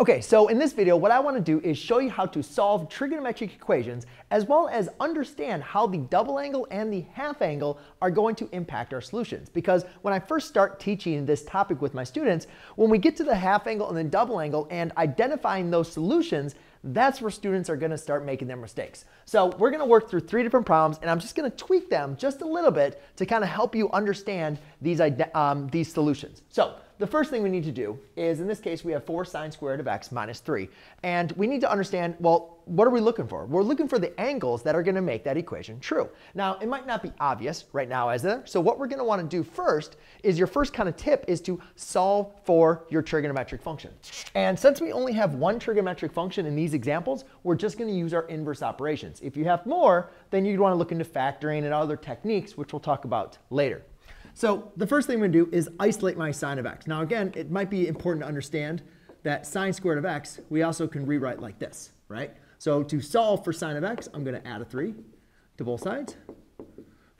Okay, so in this video, what I want to do is show you how to solve trigonometric equations as well as understand how the double angle and the half angle are going to impact our solutions. Because when I first start teaching this topic with my students, when we get to the half angle and the double angle and identifying those solutions, that's where students are going to start making their mistakes. So we're going to work through three different problems, and I'm just going to tweak them just a little bit to kind of help you understand these solutions. So the first thing we need to do is, in this case, we have 4 sine squared of x minus 3. And we need to understand, well, what are we looking for? We're looking for the angles that are going to make that equation true. Now, it might not be obvious right now, is there? So what we're going to want to do first is, your first kind of tip is to solve for your trigonometric function. And since we only have one trigonometric function in these examples, we're just going to use our inverse operations. If you have more, then you'd want to look into factoring and other techniques, which we'll talk about later. So the first thing I'm going to do is isolate my sine of x. Now again, it might be important to understand that sine squared of x, we also can rewrite like this, right? So to solve for sine of x, I'm going to add a 3 to both sides.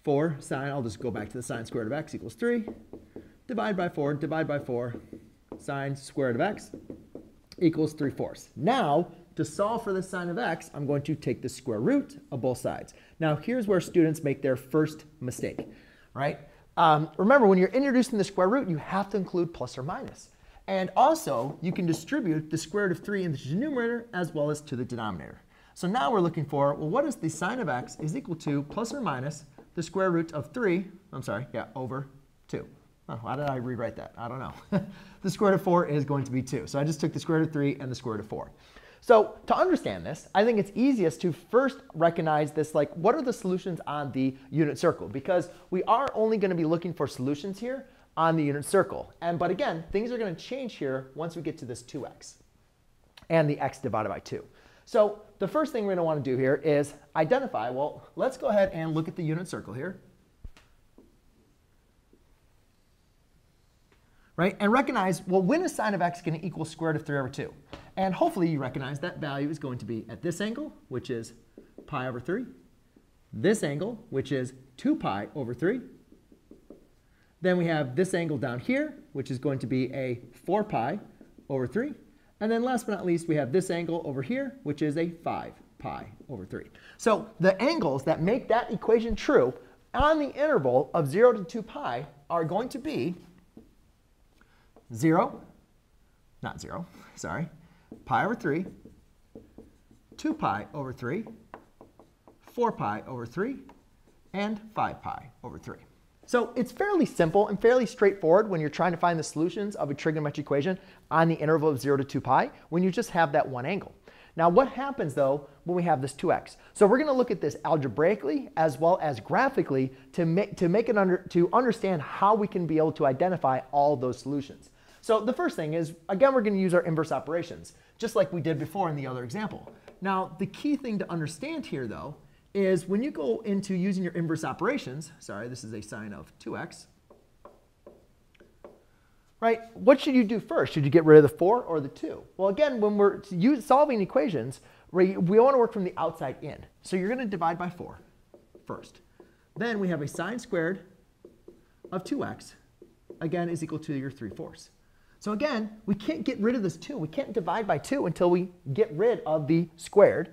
4 sine, I'll just go back to the sine squared of x equals 3. Divide by 4, sine squared of x equals 3/4. Now, to solve for the sine of x, I'm going to take the square root of both sides. Now, here's where students make their first mistake, right? Remember, when you're introducing the square root, you have to include plus or minus. And also, you can distribute the square root of 3 into the numerator as well as to the denominator. So now we're looking for, well, what is the sine of x is equal to plus or minus the square root of 3, over 2. Oh, how did I rewrite that? I don't know. The square root of 4 is going to be 2. So I just took the square root of 3 and the square root of 4. So to understand this, I think it's easiest to first recognize this, like, what are the solutions on the unit circle? Because we are only going to be looking for solutions here on the unit circle. But again, things are going to change here once we get to this 2x and the x divided by 2. So the first thing we're going to want to do here is identify, well, let's go ahead and look at the unit circle here, right? And recognize, well, when is sine of x going to equal square root of 3 over 2? And hopefully you recognize that value is going to be at this angle, which is pi over 3, this angle, which is 2 pi over 3. Then we have this angle down here, which is going to be a 4 pi over 3. And then last but not least, we have this angle over here, which is a 5 pi over 3. So the angles that make that equation true on the interval of 0 to 2 pi are going to be 0 pi over 3, 2 pi over 3, 4 pi over 3, and 5 pi over 3. So it's fairly simple and fairly straightforward when you're trying to find the solutions of a trigonometric equation on the interval of 0 to 2 pi when you just have that one angle. Now what happens, though, when we have this 2x? So we're going to look at this algebraically as well as graphically to understand how we can be able to identify all those solutions. So the first thing is, again, we're going to use our inverse operations, just like we did before in the other example. Now, the key thing to understand here, though, is when you go into using your inverse operations, this is a sine of 2x, right? What should you do first? Should you get rid of the 4 or the 2? Well, again, when we're solving equations, we want to work from the outside in. So you're going to divide by 4 first. Then we have a sine squared of 2x, again, is equal to your 3/4. So again, we can't get rid of this 2. We can't divide by 2 until we get rid of the squared.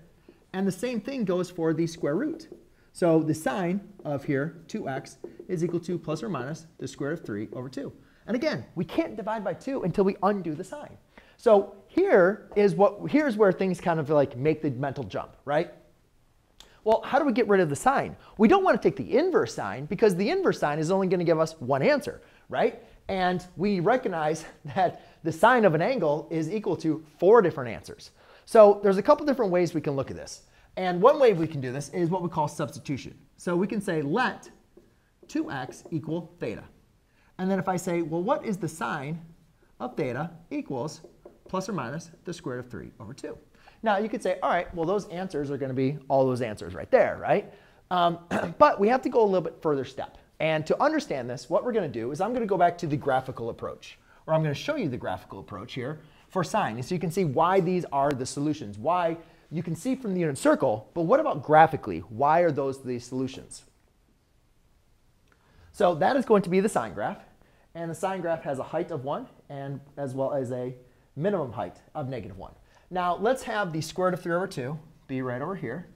And the same thing goes for the square root. So the sine of here, 2x, is equal to plus or minus the square root of 3 over 2. And again, we can't divide by 2 until we undo the sign. So here's where things kind of like make the mental jump, right? Well, how do we get rid of the sign? We don't want to take the inverse sign because the inverse sign is only going to give us one answer, right? And we recognize that the sine of an angle is equal to 4 different answers. So there's a couple different ways we can look at this. And one way we can do this is what we call substitution. So we can say let 2x equal theta. And then if I say, well, what is the sine of theta equals plus or minus the square root of 3 over 2? Now, you could say, all right, well, those answers are going to be all those answers right there, right? But we have to go a little bit further step. And to understand this, what we're going to do is I'm going to go back to the graphical approach, or I'm going to show you the graphical approach here for sine. And so you can see why these are the solutions, why you can see from the unit circle, but what about graphically? Why are those the solutions? So that is going to be the sine graph. And the sine graph has a height of 1 and as well as a minimum height of -1. Now let's have the square root of 3 over 2 be right over here,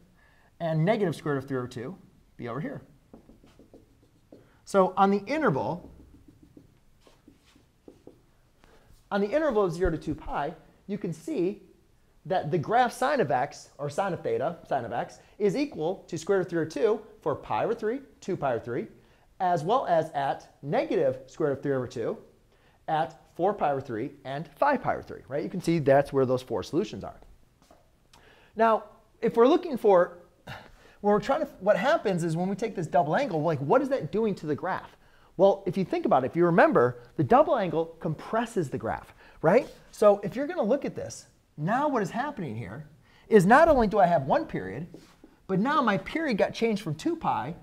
and negative square root of 3 over 2 be over here. So on the interval of 0 to 2 pi, you can see that the graph sine of x, or sine of theta, sine of x, is equal to square root of 3 over 2 for pi over 3, 2 pi over 3, as well as at negative square root of 3 over 2, at 4 pi over 3, and 5 pi over 3. Right? You can see that's where those four solutions are. Now, if we're looking for, when we're trying to, what happens is when we take this double angle, like what is that doing to the graph? Well, if you think about it, if you remember, the double angle compresses the graph, right? So if you're going to look at this, now what is happening here is not only do I have one period, but now my period got changed from 2 pi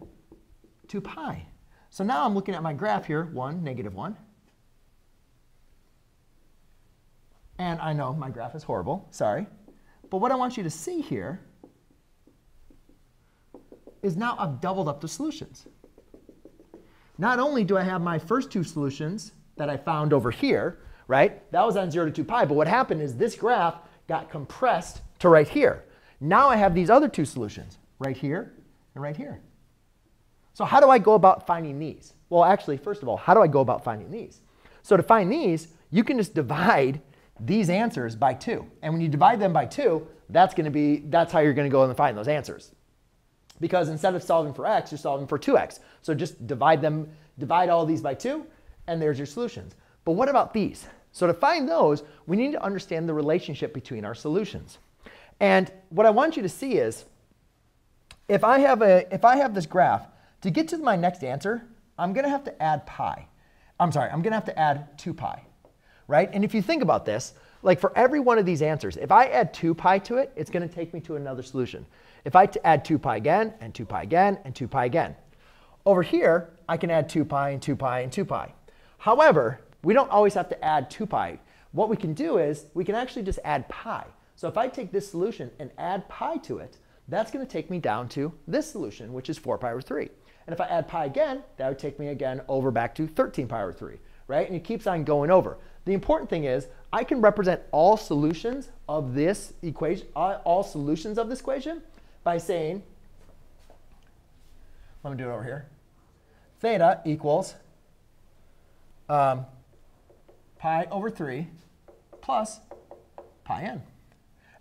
to pi. So now I'm looking at my graph here, 1, negative 1. And I know my graph is horrible, sorry. But what I want you to see here is now I've doubled up the solutions. Not only do I have my first two solutions that I found over here, right? That was on 0 to 2 pi. But what happened is this graph got compressed to right here. Now I have these other two solutions, right here and right here. So how do I go about finding these? Well, actually, first of all, how do I go about finding these? So to find these, you can just divide these answers by 2. And when you divide them by 2, that's how you're going to go and find those answers. Because instead of solving for x, you're solving for 2x. So just divide all these by 2, and there's your solutions. But what about these? So to find those, we need to understand the relationship between our solutions. And what I want you to see is, if I have this graph, to get to my next answer, I'm going to have to add pi. I'm sorry, I'm going to have to add 2 pi, right? And if you think about this, like for every one of these answers, if I add 2 pi to it, it's going to take me to another solution. If I add 2 pi again, and 2 pi again, and 2 pi again. Over here, I can add 2 pi, and 2 pi, and 2 pi. However, we don't always have to add 2 pi. What we can do is we can actually just add pi. So if I take this solution and add pi to it, that's going to take me down to this solution, which is 4 pi over 3. And if I add pi again, that would take me again over back to 13 pi over 3, right? And it keeps on going over. The important thing is I can represent all solutions of this equation, by saying, let me do it over here, theta equals pi over 3 plus pi n.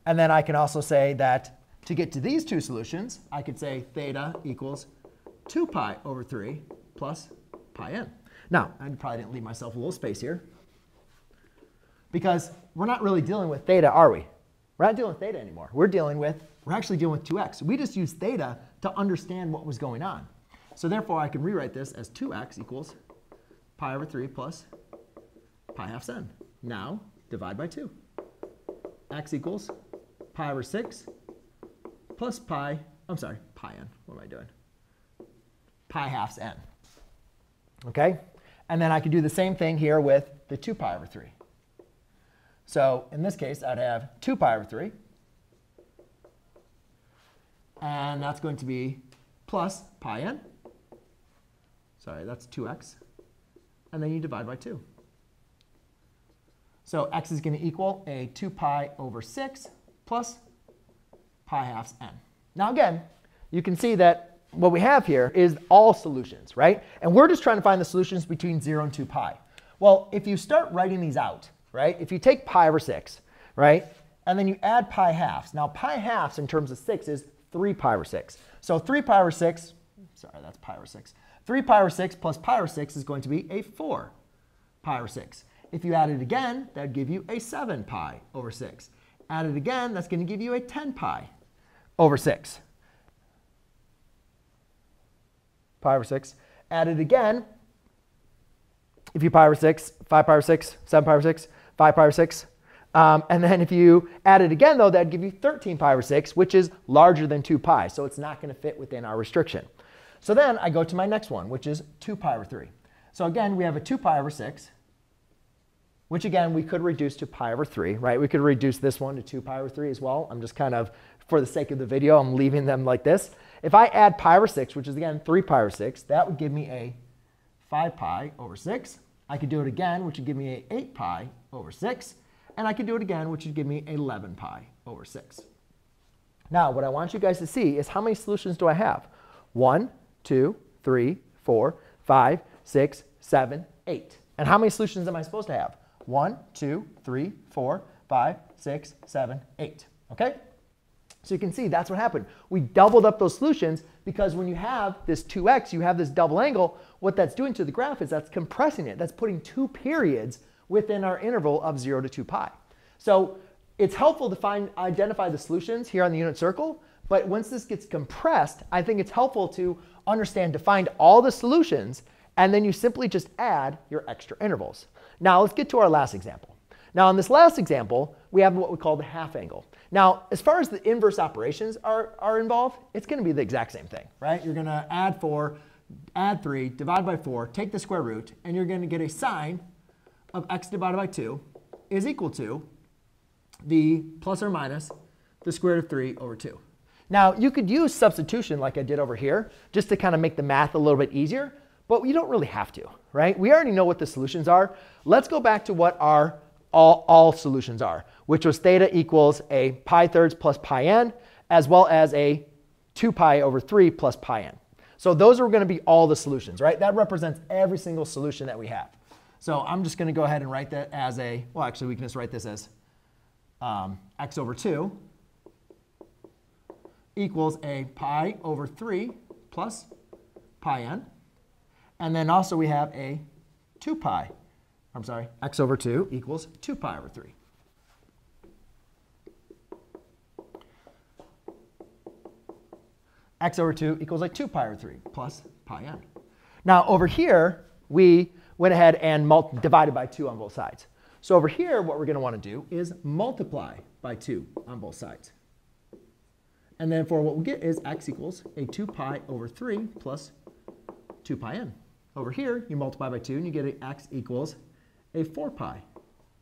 And then I can also say that to get to these two solutions, I could say theta equals 2 pi over 3 plus pi n. Now, I probably didn't leave myself a little space here, because we're not really dealing with theta, are we? We're not dealing with theta anymore. We're actually dealing with 2x. We just used theta to understand what was going on. So therefore, I can rewrite this as 2x equals pi over 3 plus pi halves n. Now, divide by 2. X equals pi over 6 plus pi, I'm sorry, pi n. What am I doing? Pi halves n. OK? And then I could do the same thing here with the 2 pi over 3. So in this case, I'd have 2 pi over 3. And that's going to be plus pi n. Sorry, that's 2x. And then you divide by 2. So x is going to equal a 2 pi over 6 plus pi halves n. Now again, you can see that what we have here is all solutions, right? And we're just trying to find the solutions between 0 and 2 pi. Well, if you start writing these out, right? If you take pi over 6, right? And then you add pi halves. Now pi halves in terms of 6 is 3 pi over 6. So 3 pi over 6, sorry, that's pi over 6. 3 pi over 6 plus pi over 6 is going to be a 4 pi over 6. If you add it again, that would give you a 7 pi over 6. Add it again, that's going to give you a 10 pi over 6. Pi over 6. Add it again. If you pi over 6, 5 pi over 6, 7 pi over 6, 5 pi over 6. And then if you add it again, though, that'd give you 13 pi over 6, which is larger than 2 pi. So it's not going to fit within our restriction. So then I go to my next one, which is 2 pi over 3. So again, we have a 2 pi over 6, which again, we could reduce to pi over 3, right? We could reduce this one to 2 pi over 3 as well. I'm just kind of, for the sake of the video, I'm leaving them like this. If I add pi over 6, which is again 3 pi over 6, that would give me a 5 pi over 6. I could do it again, which would give me a 8 pi over 6. and I could do it again, which would give me 11 pi over 6. Now, what I want you guys to see is how many solutions do I have? 1, 2, 3, 4, 5, 6, 7, 8. And how many solutions am I supposed to have? 1, 2, 3, 4, 5, 6, 7, 8. Okay? So you can see that's what happened. We doubled up those solutions because when you have this 2x, you have this double angle, what that's doing to the graph is that's compressing it. That's putting two periods within our interval of 0 to 2 pi. So it's helpful to identify the solutions here on the unit circle, but once this gets compressed, I think it's helpful to understand to find all the solutions, and then you simply just add your extra intervals. Now let's get to our last example. Now in this last example, we have what we call the half angle. Now, as far as the inverse operations are involved, it's going to be the exact same thing, right? You're going to add 4, add 3, divide by 4, take the square root, and you're going to get a sine of x divided by 2 is equal to the plus or minus the square root of 3 over 2. Now, you could use substitution like I did over here just to kind of make the math a little bit easier, but you don't really have to, right? We already know what the solutions are. Let's go back to what our all solutions are, which was theta equals a pi thirds plus pi n, as well as a 2 pi over 3 plus pi n. So those are going to be all the solutions, right? That represents every single solution that we have. So I'm just going to go ahead and write that as a, well, actually, we can just write this as x over 2 equals a pi over 3 plus pi n. And then also we have a 2 pi. I'm sorry, x over 2 equals 2 pi over 3. X over 2 equals like 2 pi over 3 plus pi n. Now over here, we went ahead and divided by 2 on both sides. So over here, what we're going to want to do is multiply by 2 on both sides. And then for what we get is x equals a 2 pi over 3 plus 2 pi n. Over here, you multiply by 2 and you get a x equals a 4 pi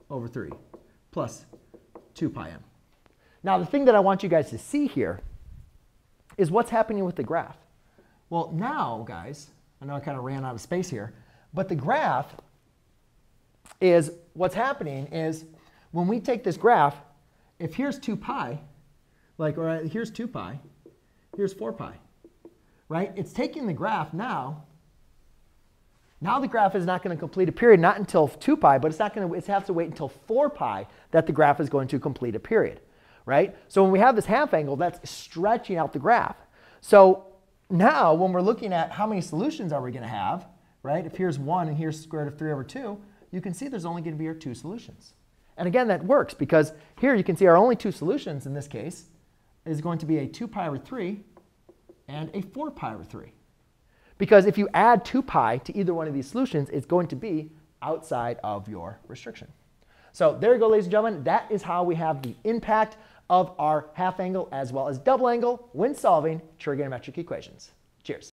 over 3 plus 2 pi n. Now the thing that I want you guys to see here is what's happening with the graph. Well, now, guys, I know I kind of ran out of space here, but the graph is, what's happening is when we take this graph, if here's 2 pi, like, or here's 2 pi, here's 4 pi, right? It's taking the graph now. Now the graph is not going to complete a period, not until 2 pi, but it's not going to, it has to wait until 4 pi that the graph is going to complete a period, right? So when we have this half angle, that's stretching out the graph. So now when we're looking at how many solutions are we going to have, right? If here's 1 and here's square root of 3 over 2, you can see there's only going to be our 2 solutions. And again, that works because here you can see our only 2 solutions in this case is going to be a 2 pi over 3 and a 4 pi over 3. Because if you add 2 pi to either one of these solutions, it's going to be outside of your restriction. So there you go, ladies and gentlemen. That is how we have the impact of our half angle as well as double angle when solving trigonometric equations. Cheers.